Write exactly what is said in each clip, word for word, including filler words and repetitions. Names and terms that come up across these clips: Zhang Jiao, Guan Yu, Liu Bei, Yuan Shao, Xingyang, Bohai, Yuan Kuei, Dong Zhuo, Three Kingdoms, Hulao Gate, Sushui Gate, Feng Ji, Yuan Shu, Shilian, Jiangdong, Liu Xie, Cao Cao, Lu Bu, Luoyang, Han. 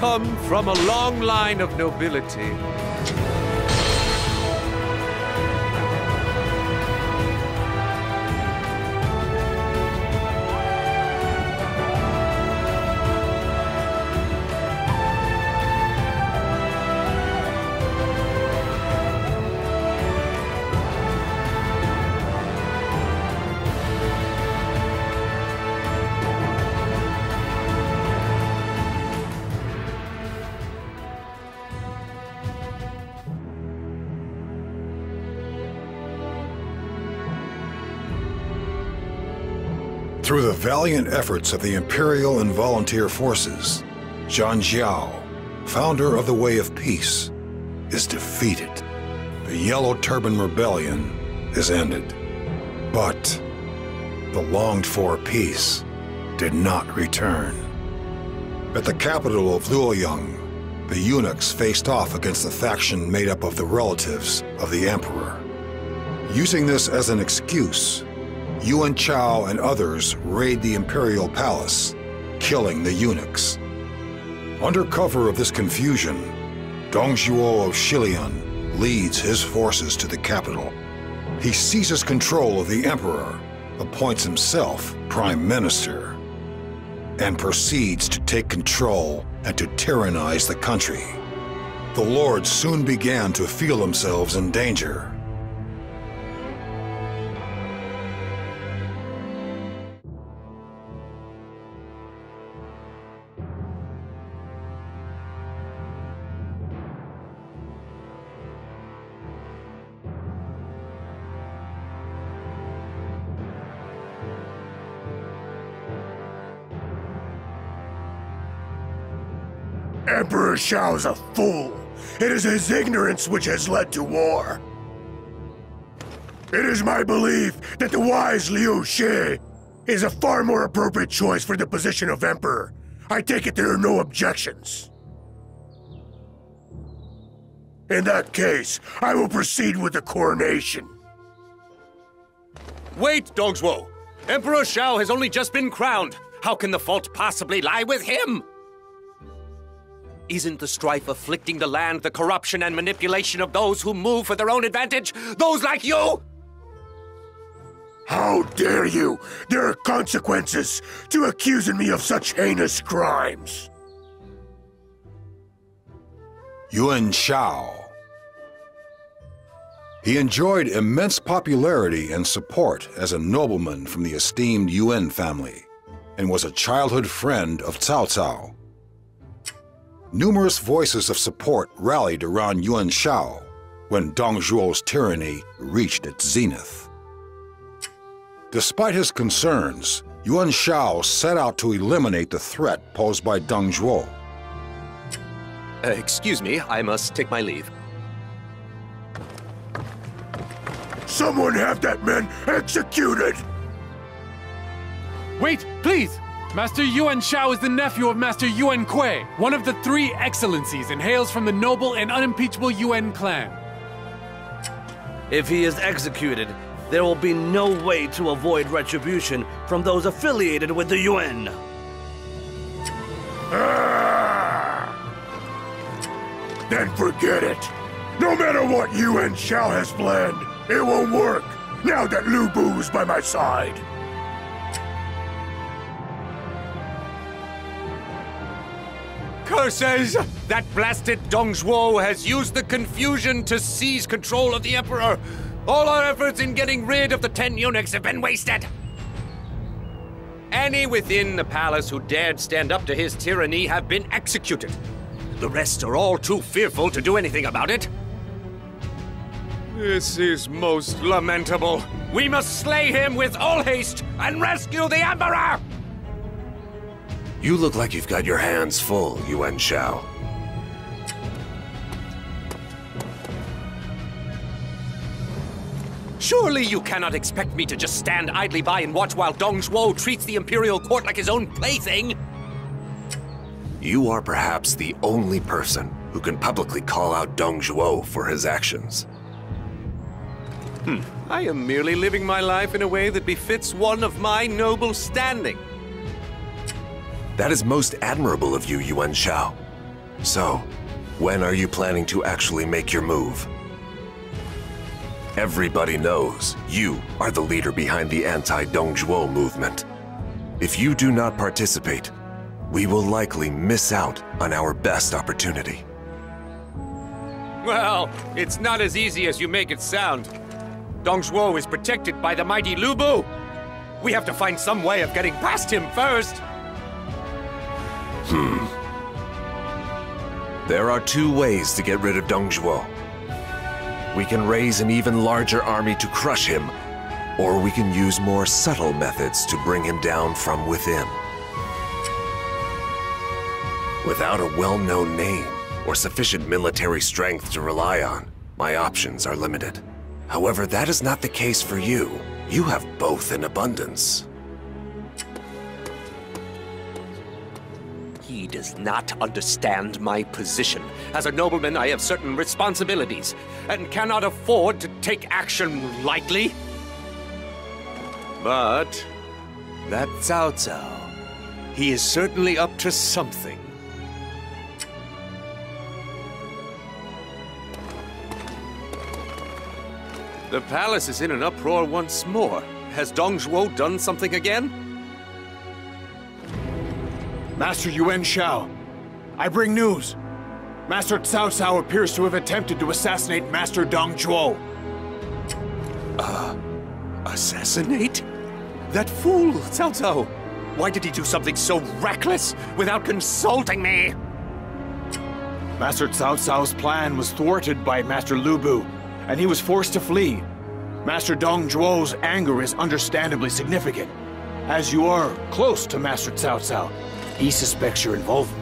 come from a long line of nobility. Through the valiant efforts of the imperial and volunteer forces, Zhang Jiao, founder of the Way of Peace, is defeated. The Yellow Turban Rebellion is ended. But the longed-for peace did not return. At the capital of Luoyang, the eunuchs faced off against the faction made up of the relatives of the emperor. Using this as an excuse, Yuan Shao and others raid the imperial palace, killing the eunuchs. Under cover of this confusion, Dong Zhuo of Shilian leads his forces to the capital. He seizes control of the emperor, appoints himself prime minister, and proceeds to take control and to tyrannize the country. The lords soon began to feel themselves in danger. Emperor Shao is a fool. It is his ignorance which has led to war. It is my belief that the wise Liu Xie is a far more appropriate choice for the position of emperor. I take it there are no objections. In that case, I will proceed with the coronation. Wait, Dong Zhuo. Emperor Shao has only just been crowned. How can the fault possibly lie with him? Isn't the strife afflicting the land the corruption and manipulation of those who move for their own advantage? Those like you? How dare you! There are consequences to accusing me of such heinous crimes! Yuan Shao. He enjoyed immense popularity and support as a nobleman from the esteemed Yuan family, and was a childhood friend of Cao Cao. Numerous voices of support rallied around Yuan Shao when Dong Zhuo's tyranny reached its zenith. Despite his concerns, Yuan Shao set out to eliminate the threat posed by Dong Zhuo. Uh, excuse me, I must take my leave. Someone have that man executed! Wait, please! Master Yuan Shao is the nephew of Master Yuan Kuei, one of the three excellencies, and hails from the noble and unimpeachable Yuan clan. If he is executed, there will be no way to avoid retribution from those affiliated with the Yuan. Ah! Then forget it. No matter what Yuan Shao has planned, it won't work, now that Lu Bu is by my side. Curses! That blasted Dong Zhuo has used the confusion to seize control of the Emperor! All our efforts in getting rid of the ten eunuchs have been wasted! Any within the palace who dared stand up to his tyranny have been executed. The rest are all too fearful to do anything about it. This is most lamentable. We must slay him with all haste and rescue the Emperor! You look like you've got your hands full, Yuan Shao. Surely you cannot expect me to just stand idly by and watch while Dong Zhuo treats the imperial court like his own plaything. You are perhaps the only person who can publicly call out Dong Zhuo for his actions. Hmm. I am merely living my life in a way that befits one of my noble standing. That is most admirable of you, Yuan Shao. So, when are you planning to actually make your move? Everybody knows you are the leader behind the anti-Dong Zhuo movement. If you do not participate, we will likely miss out on our best opportunity. Well, it's not as easy as you make it sound. Dong Zhuo is protected by the mighty Lu Bu. We have to find some way of getting past him first. Hmm. There are two ways to get rid of Dong Zhuo. We can raise an even larger army to crush him, or we can use more subtle methods to bring him down from within. Without a well-known name or sufficient military strength to rely on, my options are limited. However, that is not the case for you. You have both in abundance. He does not understand my position. As a nobleman, I have certain responsibilities and cannot afford to take action lightly. But that Cao Cao, he is certainly up to something. The palace is in an uproar once more. Has Dong Zhuo done something again? Master Yuan Shao, I bring news. Master Cao Cao appears to have attempted to assassinate Master Dong Zhuo. Uh, assassinate? That fool, Cao Cao! Why did he do something so reckless without consulting me? Master Cao Cao's plan was thwarted by Master Lu Bu, and he was forced to flee. Master Dong Zhuo's anger is understandably significant. As you are close to Master Cao Cao, he suspects your involvement.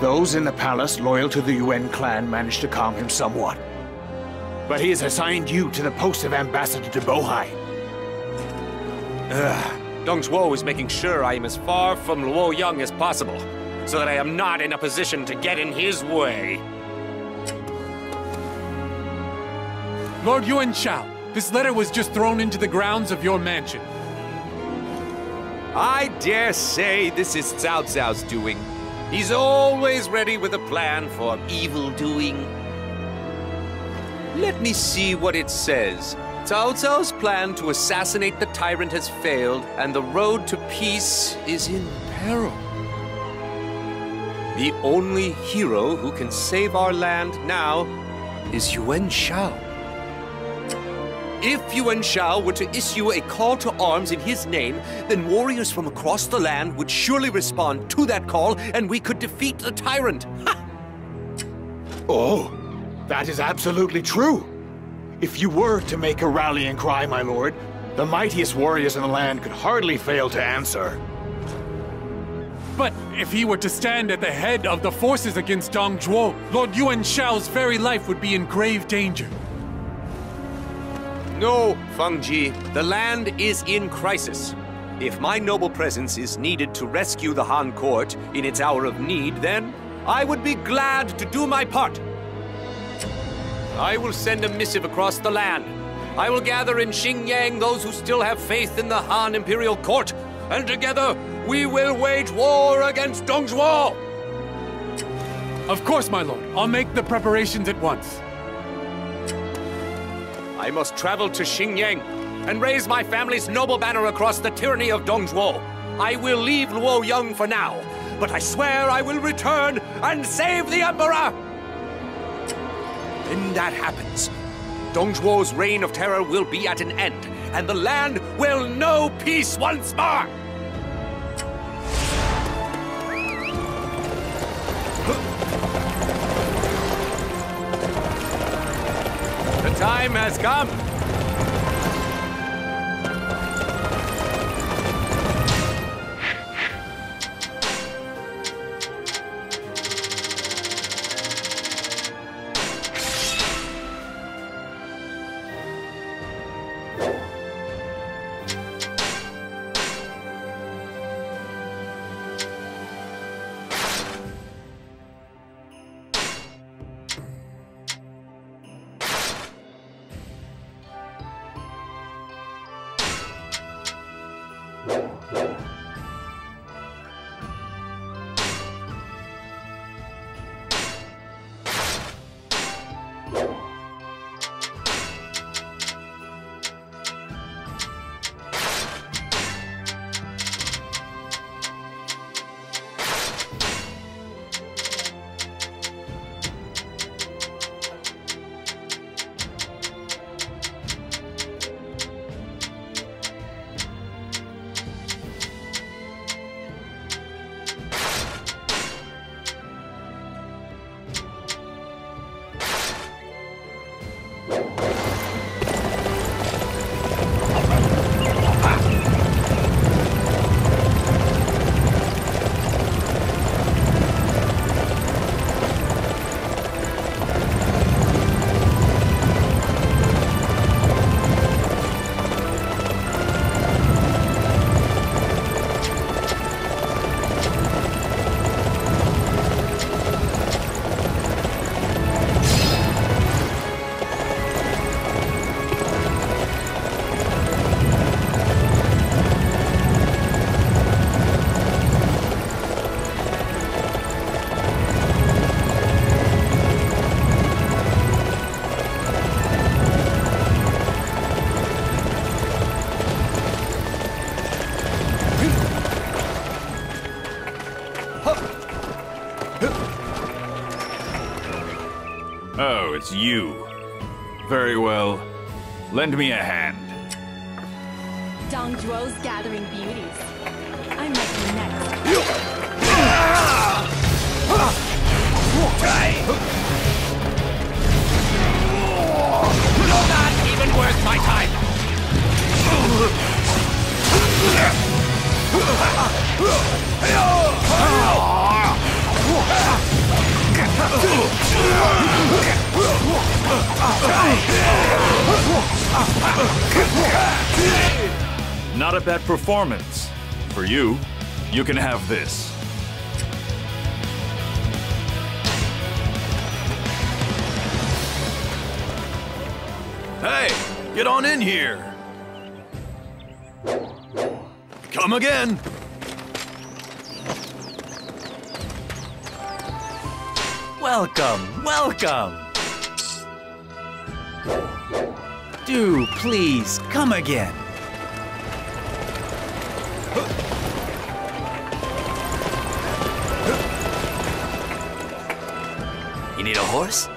Those in the palace loyal to the Yuan clan managed to calm him somewhat. But he has assigned you to the post of ambassador to Bohai. Ugh. Dong Zhuo is making sure I am as far from Luoyang as possible, so that I am not in a position to get in his way. Lord Yuan Shao, this letter was just thrown into the grounds of your mansion. I dare say this is Cao Cao's doing. He's always ready with a plan for evil doing. Let me see what it says. Cao Cao's plan to assassinate the tyrant has failed, and the road to peace is in peril. The only hero who can save our land now is Yuan Shao. If Yuan Shao were to issue a call to arms in his name, then warriors from across the land would surely respond to that call, and we could defeat the tyrant. Ha! Oh, that is absolutely true. If you were to make a rallying cry, my lord, the mightiest warriors in the land could hardly fail to answer. But if he were to stand at the head of the forces against Dong Zhuo, Lord Yuan Shao's very life would be in grave danger. No, Feng Ji, the land is in crisis. If my noble presence is needed to rescue the Han court in its hour of need, then I would be glad to do my part. I will send a missive across the land. I will gather in Xingyang those who still have faith in the Han imperial court, and together we will wage war against Dong Zhuo! Of course, my lord. I'll make the preparations at once. I must travel to Xingyang and raise my family's noble banner across the tyranny of Dong Zhuo. I will leave Luoyang for now, but I swear I will return and save the Emperor! When that happens, Dong Zhuo's reign of terror will be at an end, and the land will know peace once more! The time has come! it's you. Very well. Lend me a hand. Dong Zhuo's gathering beauties. I must be next. Not even worth my time. Not a bad performance. For you, you can have this. Hey, get on in here. Come again. Welcome, welcome. Do please come again. You need a horse?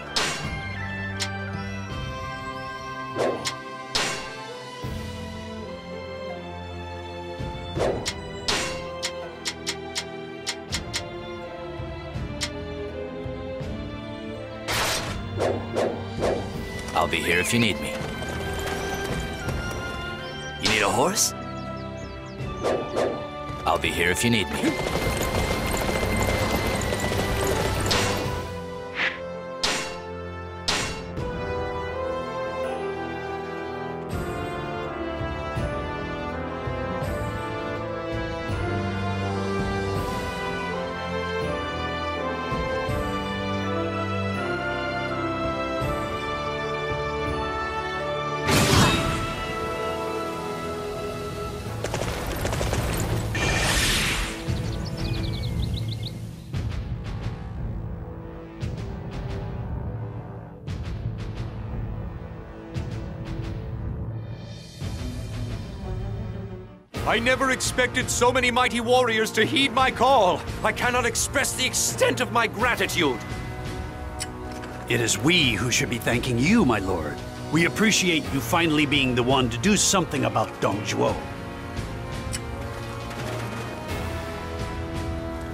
I'll be here if you need me. You need a horse? I'll be here if you need me. I never expected so many mighty warriors to heed my call. I cannot express the extent of my gratitude. It is we who should be thanking you, my lord. We appreciate you finally being the one to do something about Dong Zhuo.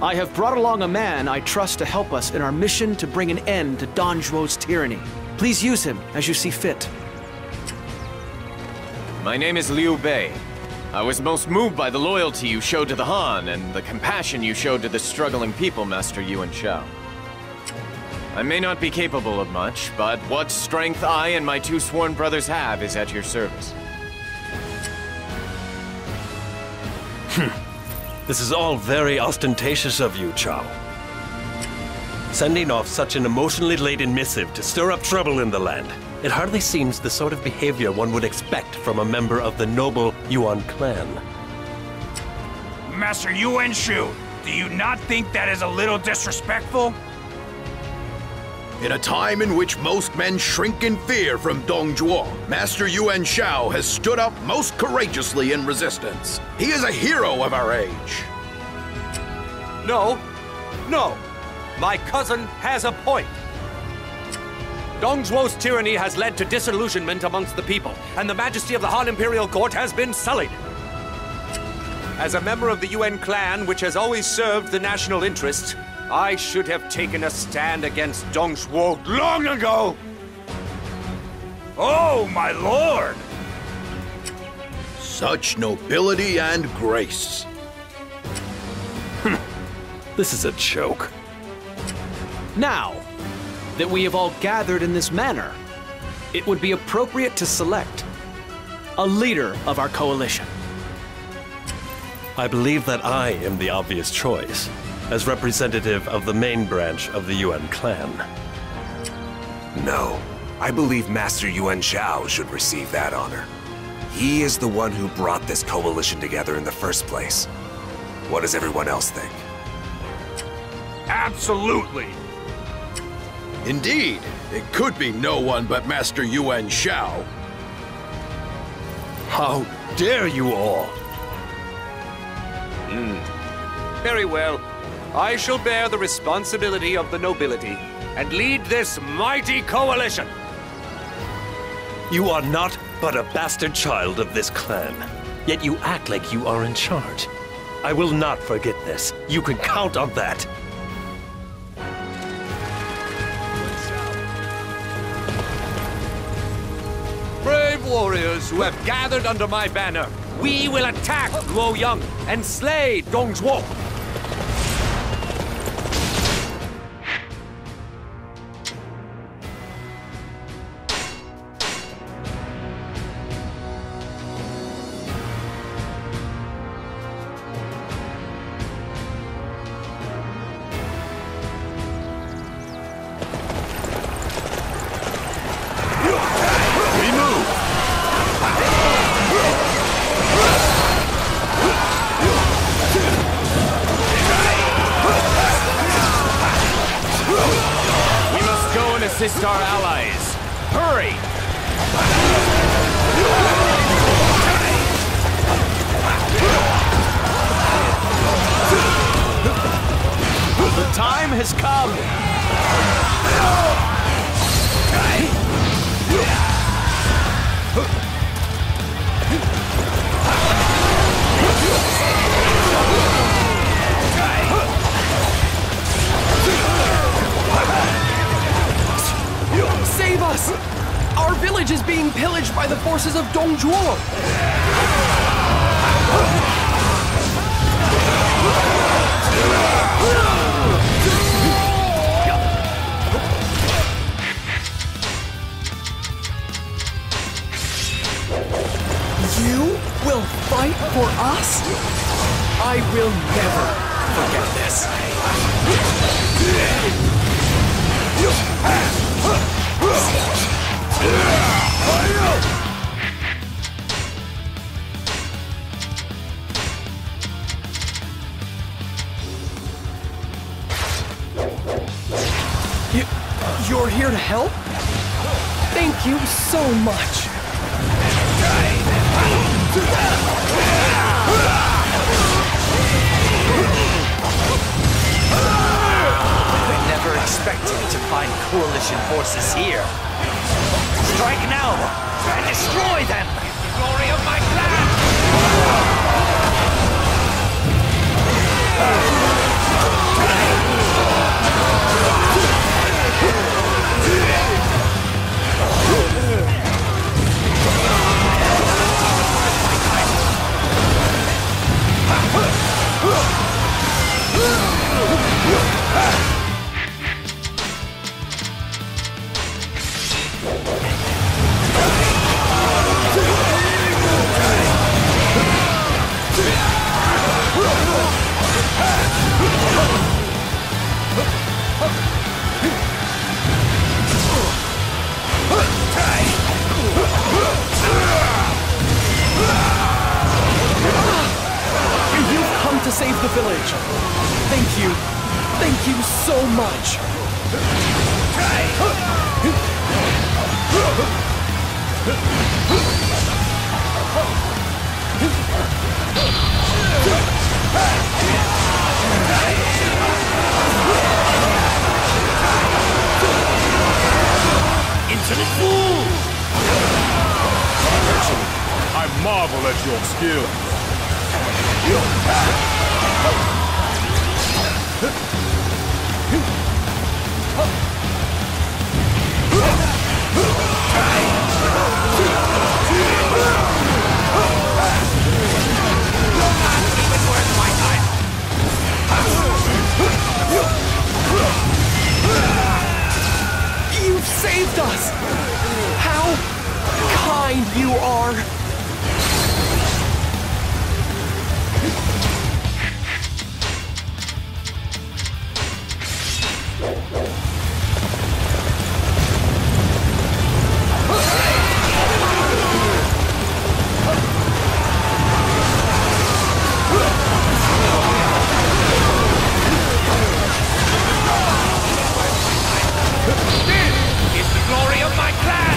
I have brought along a man I trust to help us in our mission to bring an end to Dong Zhuo's tyranny. Please use him as you see fit. My name is Liu Bei. I was most moved by the loyalty you showed to the Han and the compassion you showed to the struggling people, Master Yuan Shao. I may not be capable of much, but what strength I and my two sworn brothers have is at your service. Hm. This is all very ostentatious of you, Cao. Sending off such an emotionally laden missive to stir up trouble in the land. It hardly seems the sort of behavior one would expect from a member of the noble Yuan clan. Master Yuan Shu, do you not think that is a little disrespectful? In a time in which most men shrink in fear from Dong Zhuo, Master Yuan Shao has stood up most courageously in resistance. He is a hero of our age. No, no. My cousin has a point. Dong Zhuo's tyranny has led to disillusionment amongst the people, and the majesty of the Han Imperial Court has been sullied. As a member of the Yuan clan, which has always served the national interest, I should have taken a stand against Dong Zhuo long ago! Oh, my lord! Such nobility and grace. This is a joke. Now that we have all gathered in this manner, it would be appropriate to select a leader of our coalition. I believe that I am the obvious choice, as representative of the main branch of the Yuan clan. No, I believe Master Yuan Shao should receive that honor. He is the one who brought this coalition together in the first place. What does everyone else think? Absolutely! Indeed, it could be no one but Master Yuan Shao. How dare you all! Mm. Very well. I shall bear the responsibility of the nobility. and lead this mighty coalition. You are not but a bastard child of this clan, yet you act like you are in charge. I will not forget this. You can count on that. Brave warriors who have gathered under my banner, we will attack Luoyang and slay Dong Zhuo. Assist our allies. Hurry! The time has come! Save us! Our village is being pillaged by the forces of Dong Zhuo! You will fight for us? I will never forget this. You, you're here to help? Thank you so much. I never expected to find coalition forces here. Strike now, and destroy them! The glory of my clan! Save the village. Thank you. Thank you so much. Into the pool! I marvel at your skill. You You've saved us! How kind you are! This is the glory of my clan!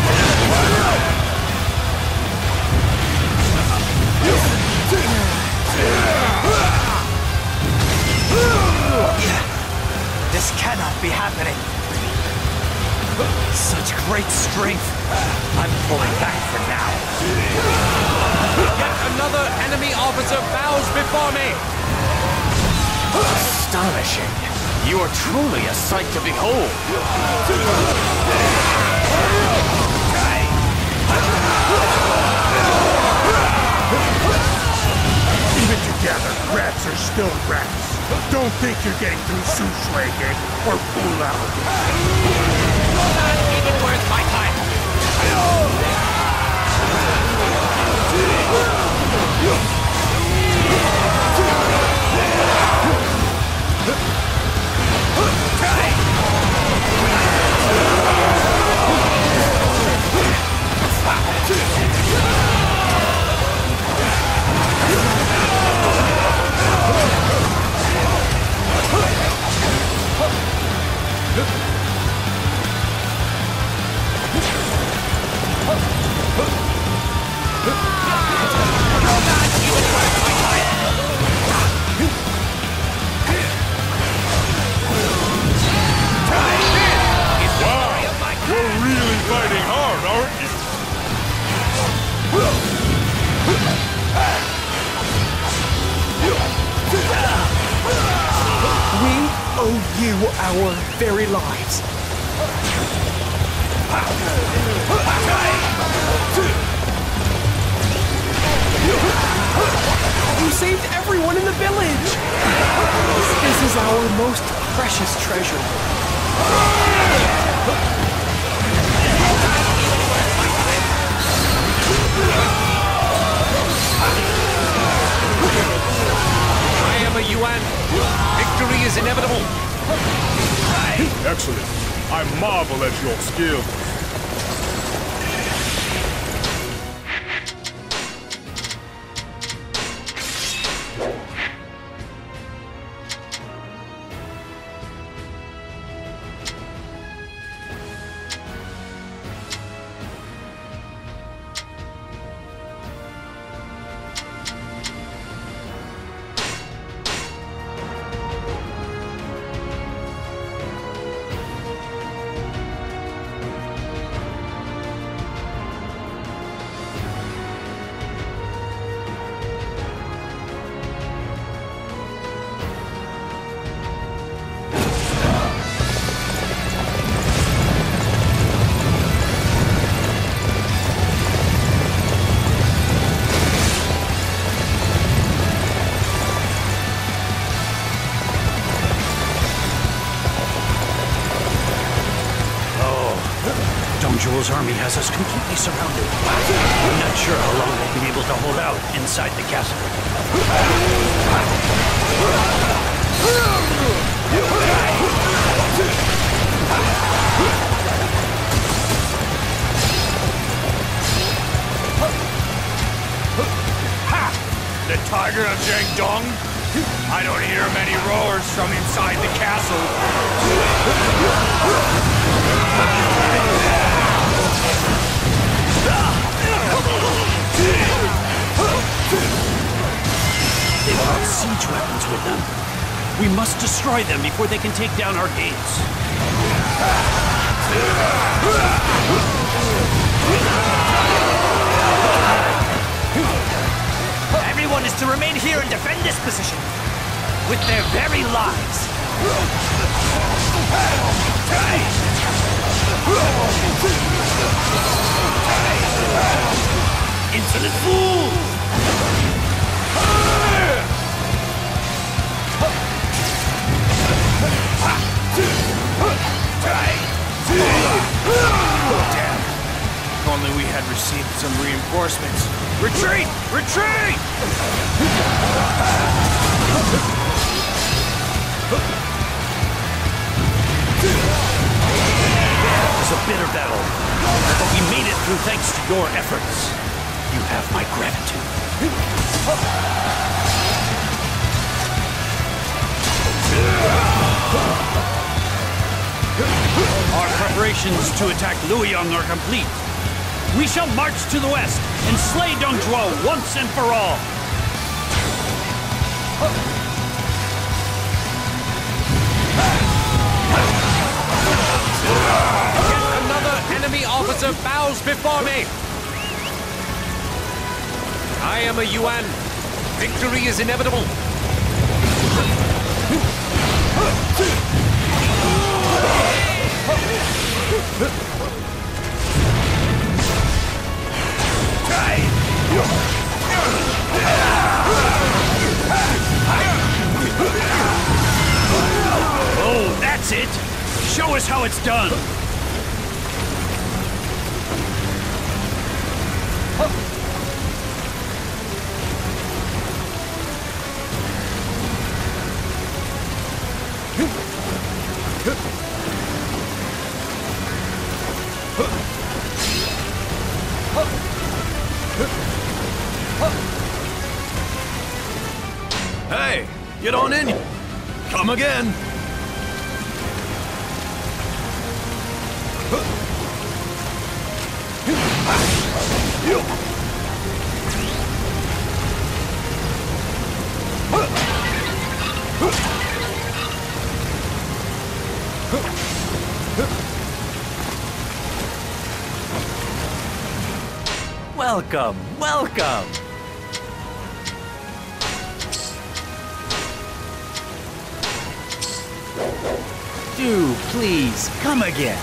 great strength. I'm pulling back for now. Yet another enemy officer bows before me. Astonishing. You are truly a sight to behold. Even together, rats are still rats. Don't think you're getting through Sushui Gate or Hulao Gate. Not even worth my time. Our very lives. You saved everyone in the village! This is our most precious treasure. I am a Yuan. Victory is inevitable. Excellent. I marvel at your skill. Zhuo's army has us completely surrounded. I'm not sure how long we'll be able to hold out inside the castle. Ha! The tiger of Jiangdong? I don't hear many roars from inside the castle. They've got siege weapons with them. We must destroy them before they can take down our gates. Everyone is to remain here and defend this position with their very lives. Insolent fool! Damn. If only we had received some reinforcements. Retreat! Retreat! It was a bitter battle, but we made it through thanks to your efforts. You have my gratitude. Our preparations to attack Luoyang are complete. We shall march to the west and slay Dong Zhuo once and for all. enemy officer bows before me. I am a Yuan. Victory is inevitable. Oh, that's it! Show us how it's done! Hey, get on in! Come again! Welcome, welcome. Do please come again.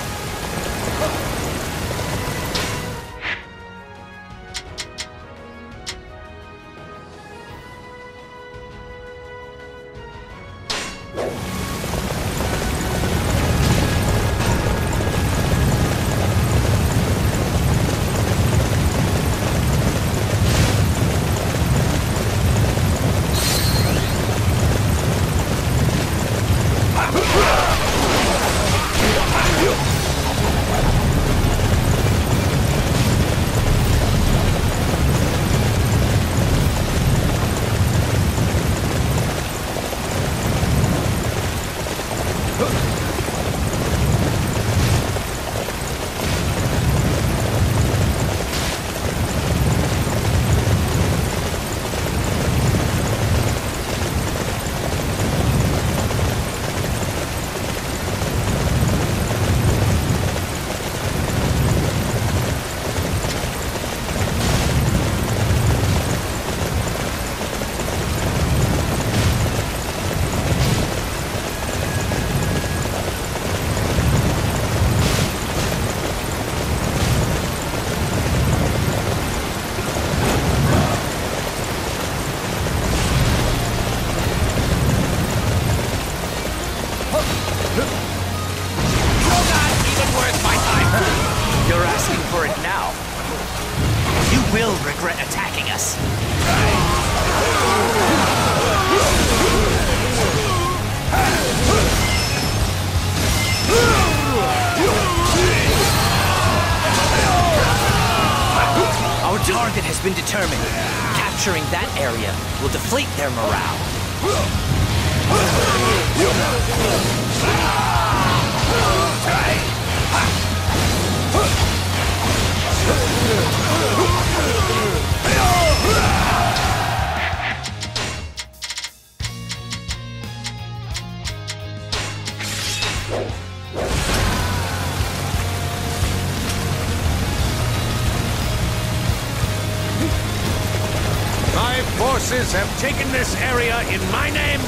Have taken this area in my name.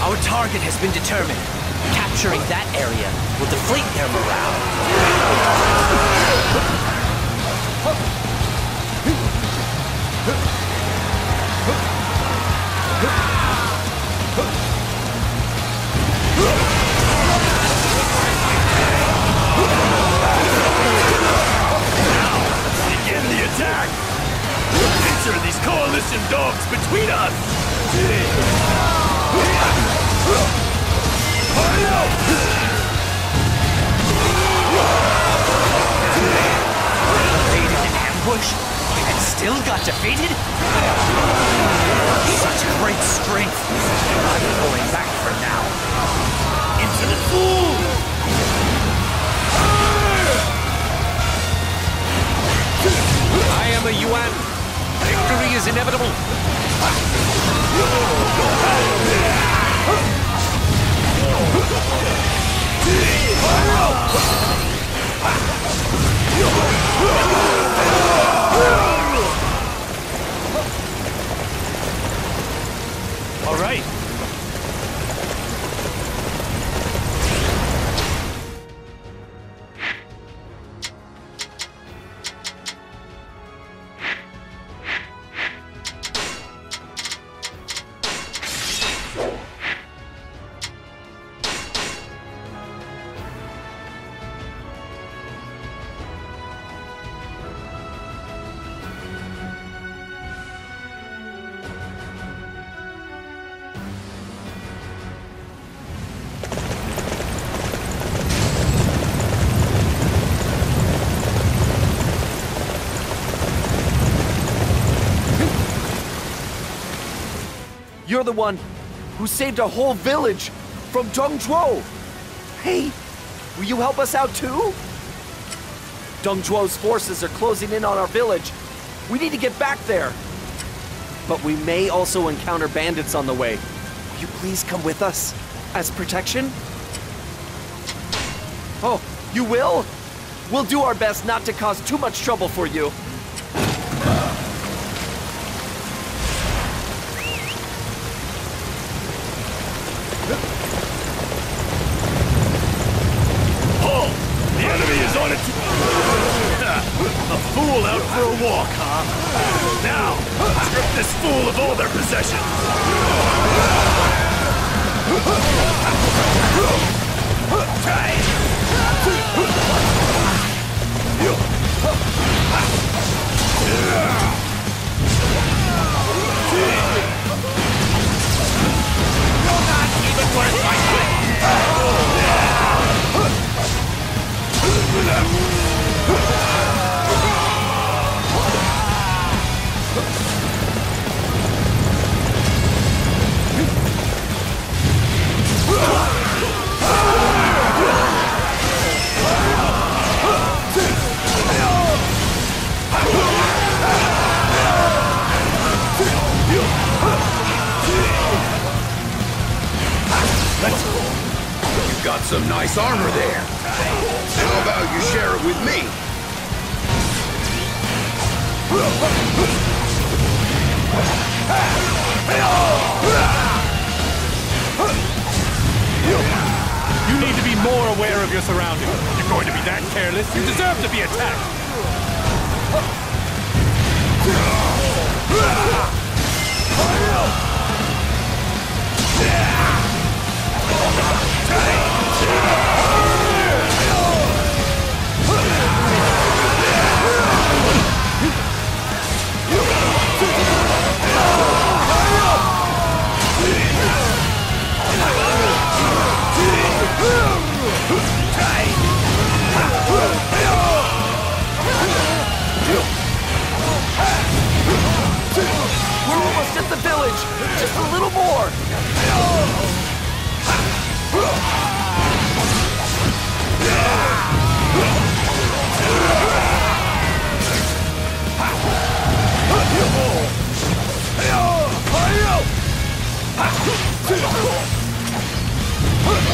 Our target has been determined. Capturing that area will deflate their morale. Attack! Picture these coalition dogs between us! Hurry up! Laid in an ambush and still got defeated? Such great strength! I'm pulling back for now. Into the pool! I am a Yuan. Victory is inevitable. You're the one who saved a whole village from Dong Zhuo. Hey, will you help us out too? Dong Zhuo's forces are closing in on our village. We need to get back there. But we may also encounter bandits on the way. Will you please come with us as protection? Oh, you will? We'll do our best not to cause too much trouble for you. Halt! The enemy is on its... A fool out for a walk, huh? Now, strip this fool of all their possessions! Try it! Let's go. You've got some nice armor there. How about you share it with me? You need to be more aware of your surroundings. If you're going to be that careless, you deserve to be attacked. We're almost at the village! Just a little more!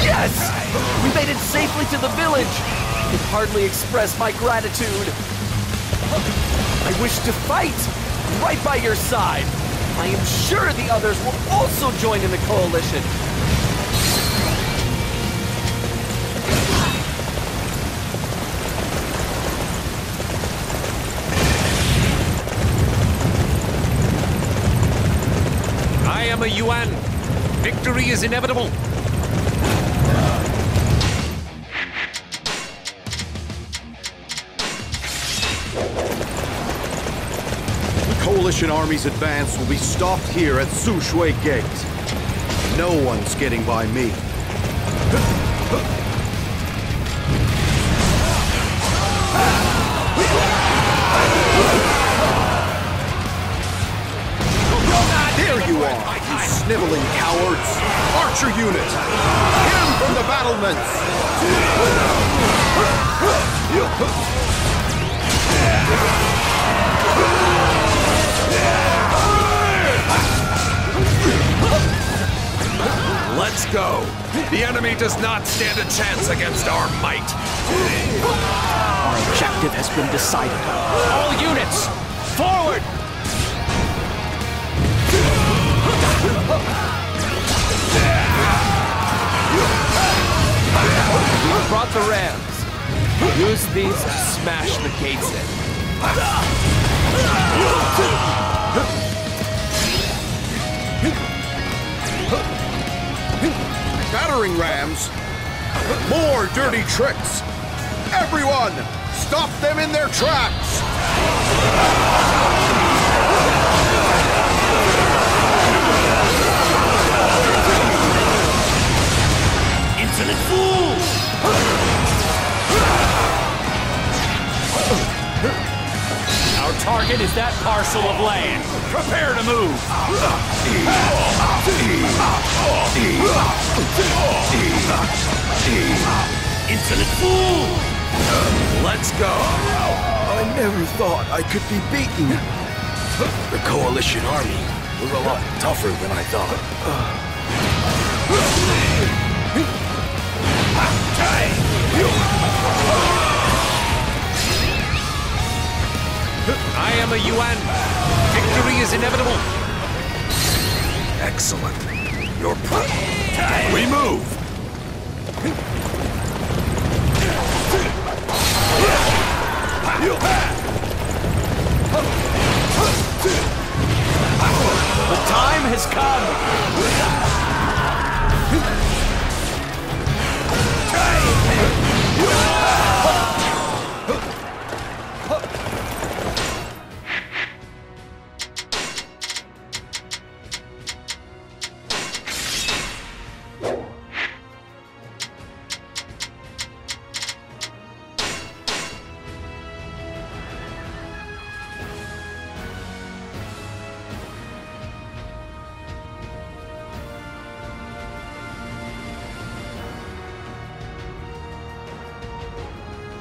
Yes! We made it safely to the village! I can hardly express my gratitude. I wish to fight right by your side. I am sure the others will also join in the coalition. Yuan, victory is inevitable. The coalition army's advance will be stopped here at Sushui Gate. No one's getting by me. There you are! Sniveling cowards! Archer unit! Him from the battlements! Let's go! The enemy does not stand a chance against our might! Our objective has been decided. All units, forward! We've brought the rams. Use these to smash the gates in. Battering rams? More dirty tricks! Everyone, stop them in their tracks! Insolent fools! Our target is that parcel of land. Prepare to move. Insolent fool! Let's go. I never thought I could be beaten. The coalition army was a lot tougher than I thought. I am a Yuan. Victory is inevitable. Excellent. Your prep. We move. The time has come.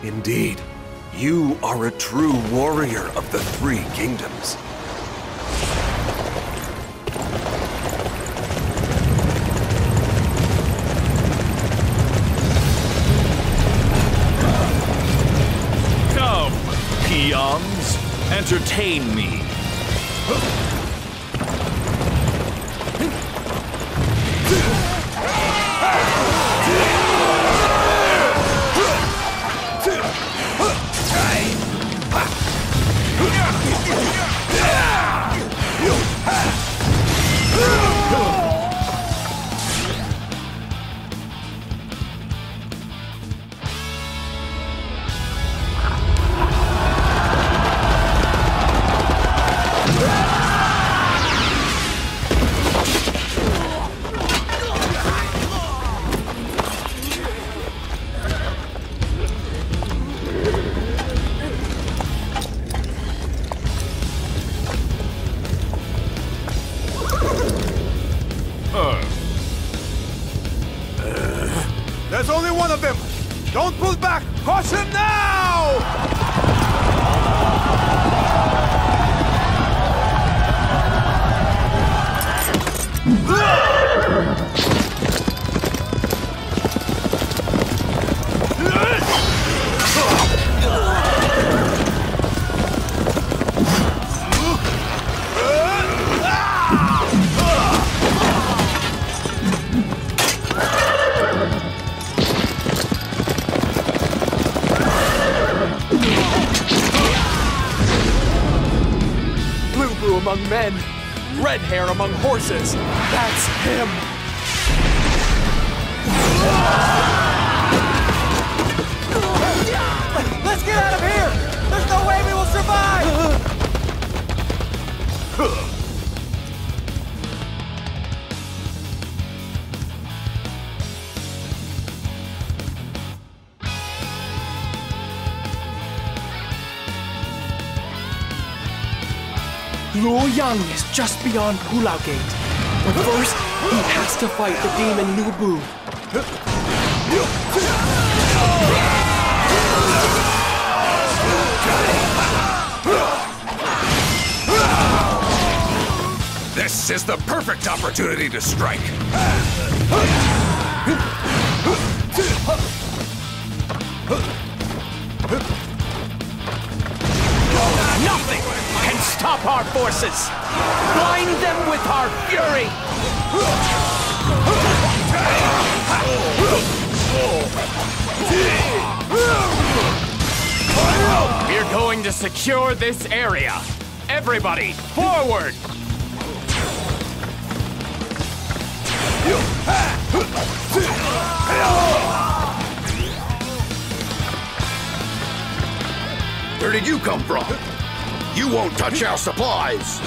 Indeed, you are a true warrior of the Three Kingdoms. Come, peons, entertain me. Men, red hair among horses, that's him! Let's get out of here! There's no way we will survive! Luoyang is just beyond Hulao Gate, but first, he has to fight the demon Lu Bu. This is the perfect opportunity to strike. Nothing can stop our forces! Blind them with our fury! We're going to secure this area! Everybody, forward! Where did you come from? You won't touch our supplies!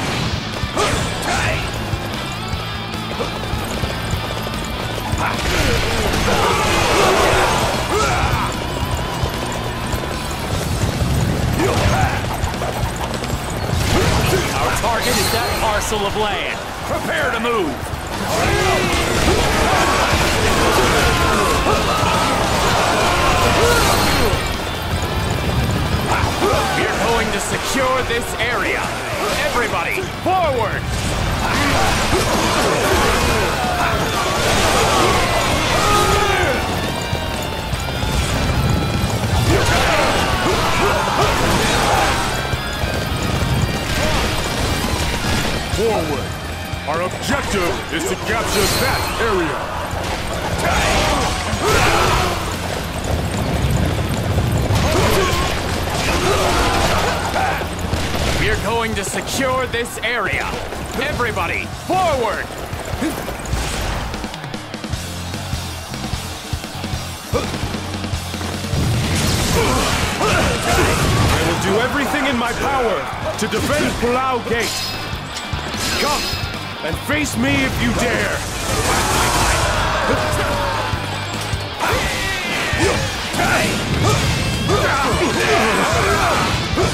parcel of land. Prepare to move. We're going to secure this area. Everybody, forward! Forward! Our objective is to capture that area! We're going to secure this area! Everybody, forward! I will do everything in my power to defend Hulao Gate! Come and face me if you dare!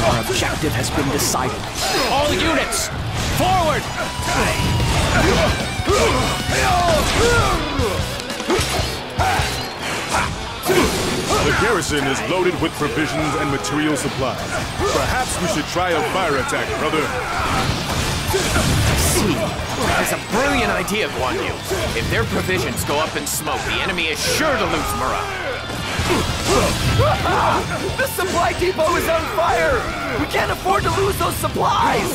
Our objective has been decided. All units, forward! The garrison is loaded with provisions and material supplies. Perhaps we should try a fire attack, brother. See, that's a brilliant idea, Guan Yu. If their provisions go up in smoke, the enemy is sure to lose morale. The supply depot is on fire! We can't afford to lose those supplies!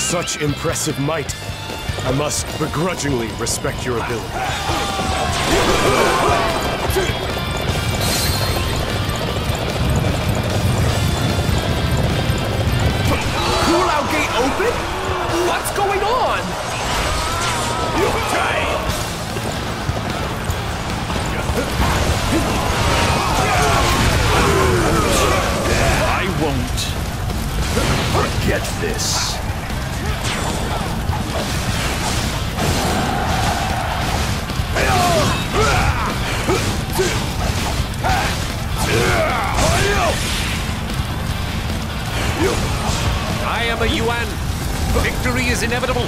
Such impressive might. I must begrudgingly respect your ability. Hulao Gate open? What's going on? I won't forget this. I am a Yuan. Victory is inevitable.